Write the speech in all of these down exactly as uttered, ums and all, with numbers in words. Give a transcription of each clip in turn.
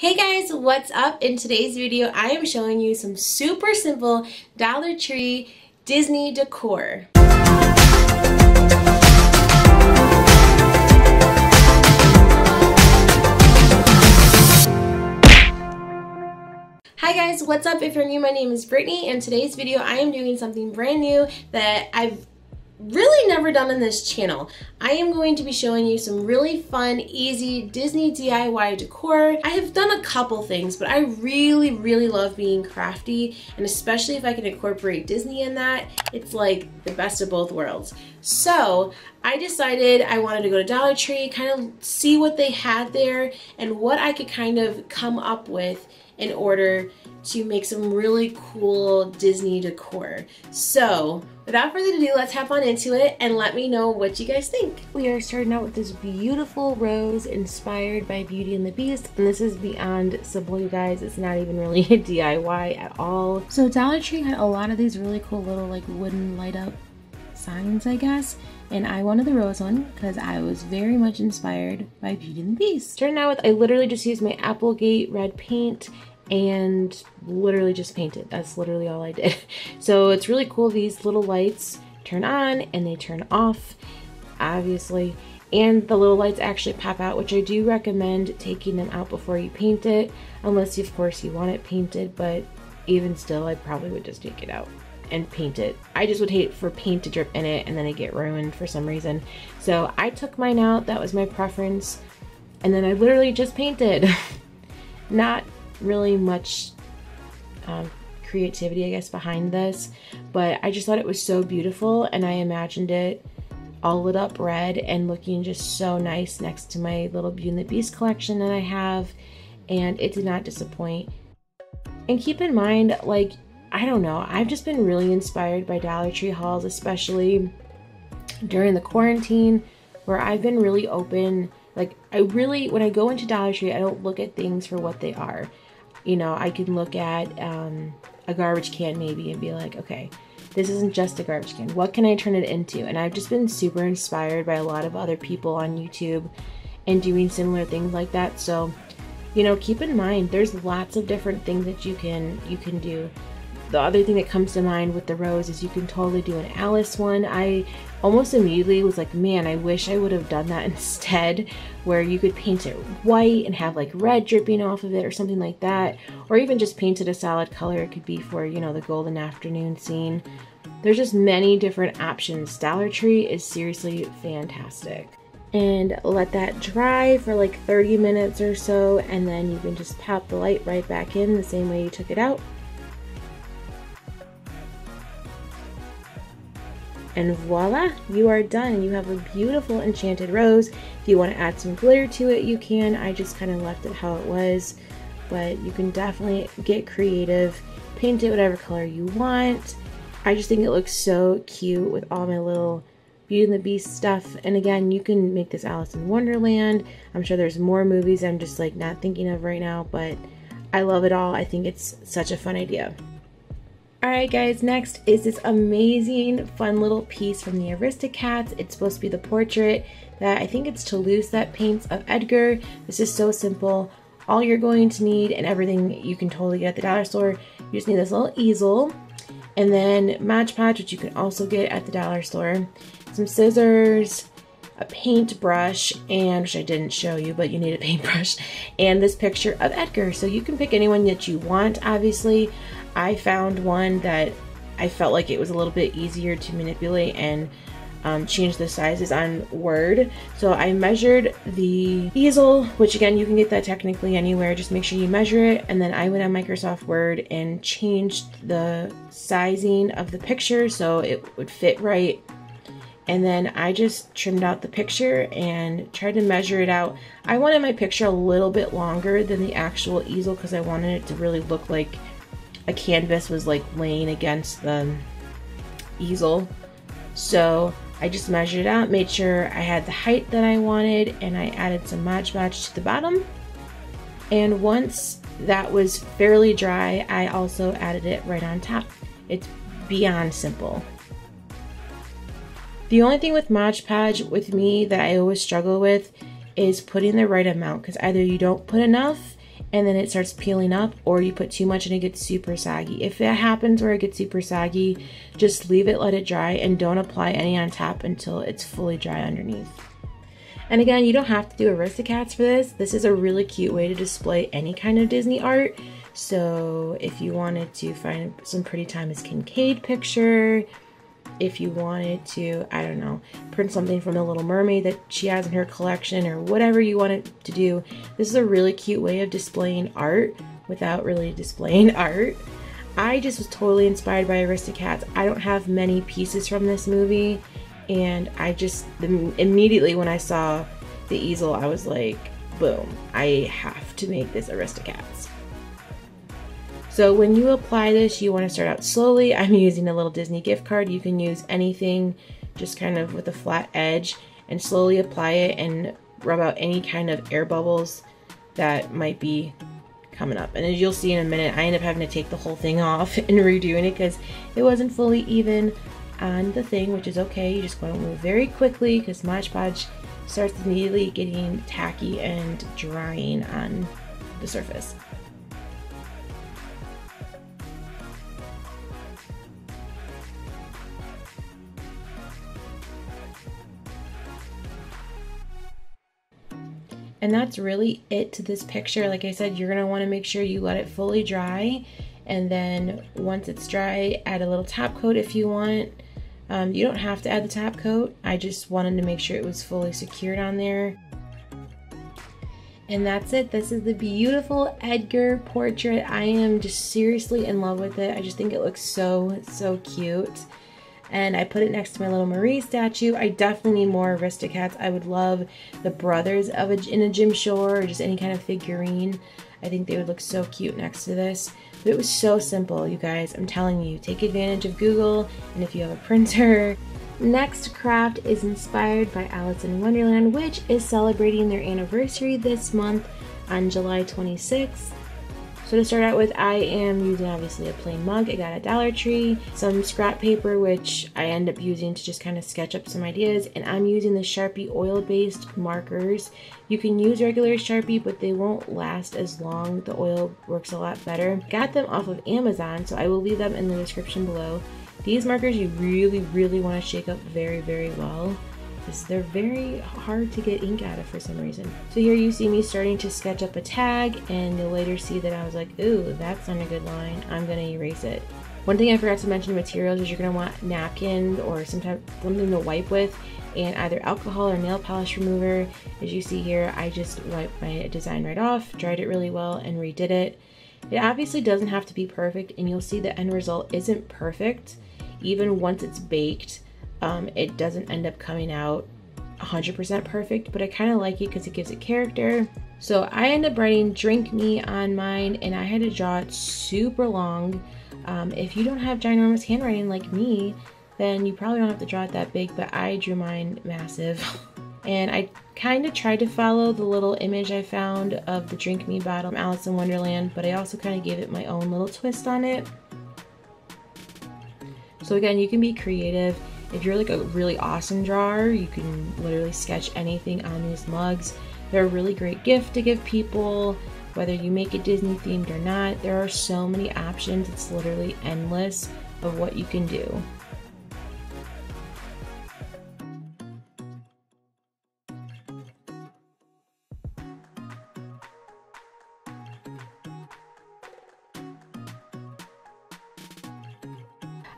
Hey guys, what's up? In today's video, I am showing you some super simple Dollar Tree Disney decor. Hi guys, what's up? If you're new, my name is Brittany, and today's video I am doing something brand new that I've really never done on this channel. I am going to be showing you some really fun, easy Disney D I Y decor. I have done a couple things, but I really, really love being crafty, and especially if I can incorporate Disney in that, it's like the best of both worlds. So I decided I wanted to go to Dollar Tree, kind of see what they had there and what I could kind of come up with in order to make some really cool Disney decor. So without further ado, let's hop on into it and let me know what you guys think. We are starting out with this beautiful rose inspired by Beauty and the Beast, and this is beyond simple, you guys. It's not even really a D I Y at all. So Dollar Tree had a lot of these really cool little like wooden light up signs, I guess, and I wanted the rose one because I was very much inspired by Beauty and the Beast. Starting out with, I literally just used my Applegate red paint and literally just painted. That's literally all I did. So it's really cool. These little lights turn on and they turn off, obviously, and the little lights actually pop out, which I do recommend taking them out before you paint it, unless you, of course, you want it painted, but even still, I probably would just take it out and paint it. I just would hate for paint to drip in it and then it get ruined for some reason. So I took mine out, that was my preference, and then I literally just painted. Not really much um, creativity, I guess, behind this, but I just thought it was so beautiful, and I imagined it all lit up red and looking just so nice next to my little Beauty and the Beast collection that I have, and it did not disappoint. And keep in mind, like, I don't know, I've just been really inspired by Dollar Tree hauls, especially during the quarantine, where I've been really open. Like, I really, when I go into Dollar Tree, I don't look at things for what they are. You know, I can look at um, a garbage can maybe and be like, okay, this isn't just a garbage can. What can I turn it into? And I've just been super inspired by a lot of other people on YouTube and doing similar things like that. So, you know, keep in mind, there's lots of different things that you can you can do. The other thing that comes to mind with the rose is you can totally do an Alice one. I almost immediately was like, man, I wish I would have done that instead, where you could paint it white and have like red dripping off of it or something like that, or even just paint it a solid color. It could be for, you know, the golden afternoon scene. There's just many different options. Dollar Tree is seriously fantastic. And let that dry for like thirty minutes or so, and then you can just pop the light right back in the same way you took it out. And voila, you are done. You have a beautiful enchanted rose. If you want to add some glitter to it, you can. I just kind of left it how it was, but you can definitely get creative, paint it whatever color you want. I just think it looks so cute with all my little Beauty and the Beast stuff. And again, you can make this Alice in Wonderland. I'm sure there's more movies I'm just like not thinking of right now, but I love it all. I think it's such a fun idea. Alright guys, next is this amazing fun little piece from the Aristocats. It's supposed to be the portrait that I think it's Toulouse that paints of Edgar. This is so simple. All you're going to need, and everything you can totally get at the dollar store, you just need this little easel, and then Mod Podge, which you can also get at the dollar store, some scissors, a paintbrush, and which I didn't show you, but you need a paintbrush, and this picture of Edgar. So you can pick anyone that you want, obviously. I found one that I felt like it was a little bit easier to manipulate and um, change the sizes on Word. So I measured the easel, which again, you can get that technically anywhere. Just make sure you measure it. And then I went on Microsoft Word and changed the sizing of the picture so it would fit right. And then I just trimmed out the picture and tried to measure it out. I wanted my picture a little bit longer than the actual easel because I wanted it to really look like a canvas was like laying against the easel. So I just measured it out, made sure I had the height that I wanted, and I added some Mod Podge to the bottom. And once that was fairly dry, I also added it right on top. It's beyond simple. The only thing with Mod Podge with me that I always struggle with is putting the right amount, because either you don't put enough and then it starts peeling up, or you put too much and it gets super saggy. If that happens where it gets super saggy, just leave it, let it dry, and don't apply any on top until it's fully dry underneath. And again, you don't have to do Aristocats for this. This is a really cute way to display any kind of Disney art. So if you wanted to find some pretty Thomas Kincaid picture, if you wanted to, I don't know, print something from The Little Mermaid that she has in her collection, or whatever you wanted to do, this is a really cute way of displaying art without really displaying art. I just was totally inspired by Aristocats. I don't have many pieces from this movie, and I just, immediately when I saw the easel, I was like, boom, I have to make this Aristocats. So when you apply this, you want to start out slowly. I'm using a little Disney gift card. You can use anything, just kind of with a flat edge, and slowly apply it and rub out any kind of air bubbles that might be coming up. And as you'll see in a minute, I end up having to take the whole thing off and redoing it because it wasn't fully even on the thing, which is okay. You just want to move very quickly because Mod Podge starts immediately getting tacky and drying on the surface. And that's really it to this picture. Like I said, you're gonna wanna make sure you let it fully dry. And then once it's dry, add a little top coat if you want. Um, you don't have to add the top coat. I just wanted to make sure it was fully secured on there. And that's it. This is the beautiful Edgar portrait. I am just seriously in love with it. I just think it looks so, so cute. And I put it next to my little Marie statue. I definitely need more Aristocats. I would love the brothers of a, in a Jim Shore, or just any kind of figurine. I think they would look so cute next to this. But it was so simple, you guys. I'm telling you, take advantage of Google, and if you have a printer. Next craft is inspired by Alice in Wonderland, which is celebrating their anniversary this month on July twenty-sixth. So to start out with, I am using obviously a plain mug I got at Dollar Tree, some scrap paper which I end up using to just kind of sketch up some ideas, and I'm using the Sharpie oil-based markers. You can use regular Sharpie, but they won't last as long. The oil works a lot better. Got them off of Amazon, so I will leave them in the description below. These markers you really, really want to shake up very, very well. They're very hard to get ink out of for some reason. So here you see me starting to sketch up a tag, and you'll later see that I was like, ooh, that's not a good line. I'm gonna erase it. One thing I forgot to mention, materials, is you're gonna want napkins or some type, something to wipe with, and either alcohol or nail polish remover. As you see here, I just wiped my design right off, dried it really well, and redid it. It obviously doesn't have to be perfect, and you'll see the end result isn't perfect. Even once it's baked, Um, it doesn't end up coming out one hundred percent perfect, but I kind of like it because it gives it character. So I end up writing Drink Me on mine, and I had to draw it super long. Um, if you don't have ginormous handwriting like me, then you probably don't have to draw it that big, but I drew mine massive. And I kind of tried to follow the little image I found of the Drink Me bottle from Alice in Wonderland, but I also kind of gave it my own little twist on it. So again, you can be creative. If you're like a really awesome drawer, you can literally sketch anything on these mugs. They're a really great gift to give people, whether you make it Disney themed or not. There are so many options, it's literally endless of what you can do.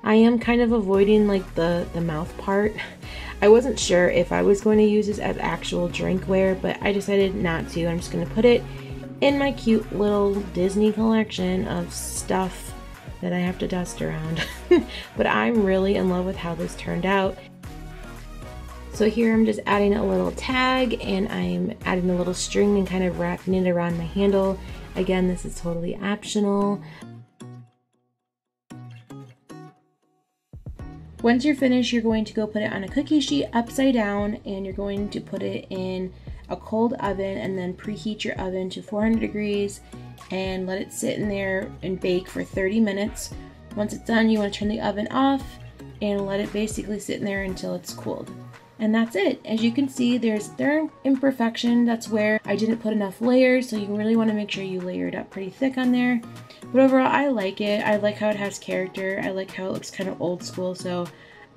I am kind of avoiding like the, the mouth part. I wasn't sure if I was going to use this as actual drinkware, but I decided not to. I'm just going to put it in my cute little Disney collection of stuff that I have to dust around. But I'm really in love with how this turned out. So here I'm just adding a little tag, and I'm adding a little string and kind of wrapping it around my handle. Again, this is totally optional. Once you're finished, you're going to go put it on a cookie sheet upside down, and you're going to put it in a cold oven, and then preheat your oven to four hundred degrees and let it sit in there and bake for thirty minutes. Once it's done, you want to turn the oven off and let it basically sit in there until it's cooled. and that's it. As you can see, there's their imperfection. That's where I didn't put enough layers, so you really want to make sure you layer it up pretty thick on there. But overall, I like it. I like how it has character. I like how it looks kind of old school, so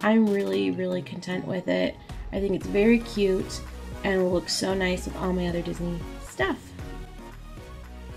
I'm really, really content with it. I think it's very cute and will look so nice with all my other Disney stuff.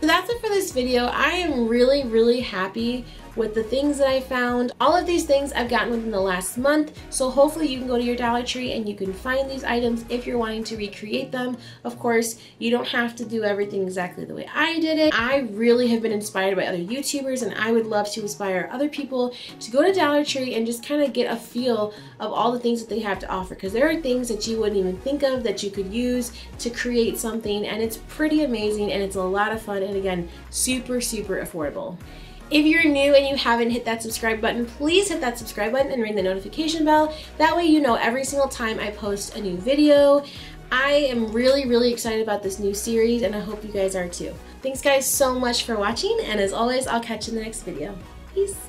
So that's it for this video. I am really, really happy with the things that I found. All of these things I've gotten within the last month, so hopefully you can go to your Dollar Tree and you can find these items if you're wanting to recreate them. Of course, you don't have to do everything exactly the way I did it. I really have been inspired by other YouTubers, and I would love to inspire other people to go to Dollar Tree and just kind of get a feel of all the things that they have to offer, because there are things that you wouldn't even think of that you could use to create something, and it's pretty amazing, and it's a lot of fun, and again, super, super affordable. If you're new and you haven't hit that subscribe button, please hit that subscribe button and ring the notification bell. That way you know every single time I post a new video. I am really, really excited about this new series, and I hope you guys are too. Thanks guys so much for watching, and as always, I'll catch you in the next video. Peace!